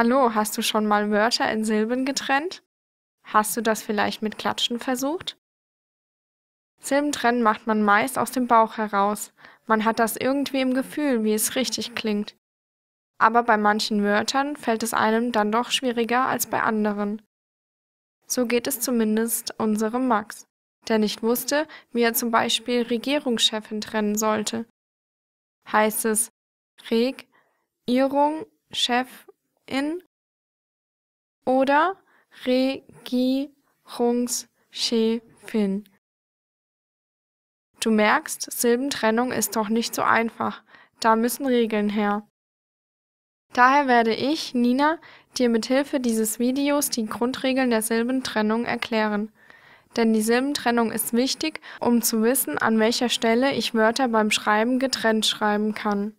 Hallo, hast du schon mal Wörter in Silben getrennt? Hast du das vielleicht mit Klatschen versucht? Silbentrennen macht man meist aus dem Bauch heraus. Man hat das irgendwie im Gefühl, wie es richtig klingt. Aber bei manchen Wörtern fällt es einem dann doch schwieriger als bei anderen. So geht es zumindest unserem Max, der nicht wusste, wie er zum Beispiel Regierungschefin trennen sollte. Heißt es Reg-Irung, Chef-in oder Regierungschefin. Du merkst, Silbentrennung ist doch nicht so einfach, da müssen Regeln her. Daher werde ich, Nina, dir mit Hilfe dieses Videos die Grundregeln der Silbentrennung erklären. Denn die Silbentrennung ist wichtig, um zu wissen, an welcher Stelle ich Wörter beim Schreiben getrennt schreiben kann.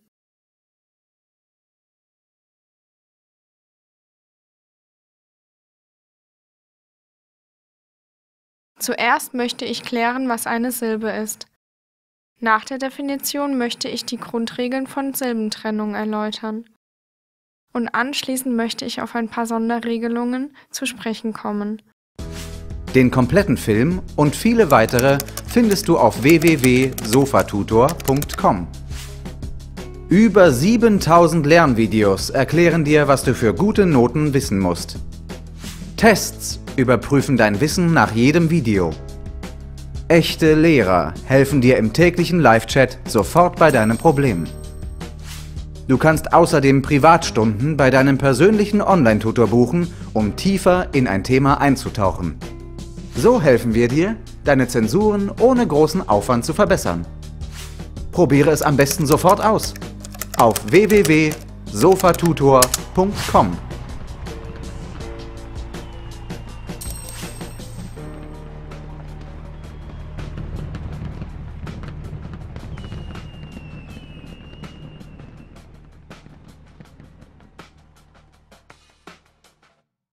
Zuerst möchte ich klären, was eine Silbe ist. Nach der Definition möchte ich die Grundregeln von Silbentrennung erläutern. Und anschließend möchte ich auf ein paar Sonderregelungen zu sprechen kommen. Den kompletten Film und viele weitere findest du auf www.sofatutor.com. Über 7000 Lernvideos erklären dir, was du für gute Noten wissen musst. Tests überprüfen dein Wissen nach jedem Video. Echte Lehrer helfen dir im täglichen Live-Chat sofort bei deinen Problemen. Du kannst außerdem Privatstunden bei deinem persönlichen Online-Tutor buchen, um tiefer in ein Thema einzutauchen. So helfen wir dir, deine Zensuren ohne großen Aufwand zu verbessern. Probiere es am besten sofort aus. Auf www.sofatutor.com